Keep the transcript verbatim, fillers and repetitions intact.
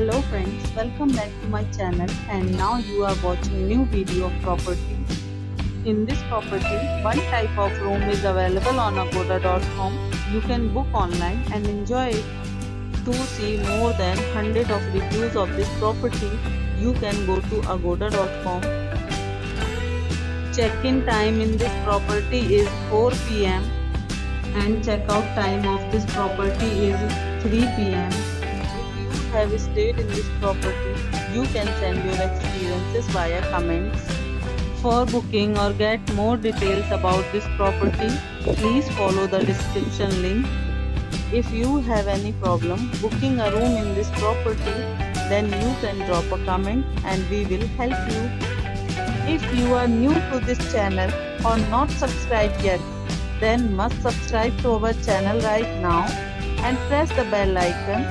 Hello friends, welcome back to my channel, and now you are watching new video of property. In this property, one type of room is available on agoda dot com. You can book online and enjoy it. To see more than one hundred of reviews of this property, you can go to agoda dot com. Check-in time in this property is four p m and check-out time of this property is three p m Have stayed in this property, you can send your experiences via comments. For booking or get more details about this property, please follow the description link. If you have any problem booking a room in this property, then you can drop a comment and we will help you. If you are new to this channel or not subscribed yet, then must subscribe to our channel right now and press the bell icon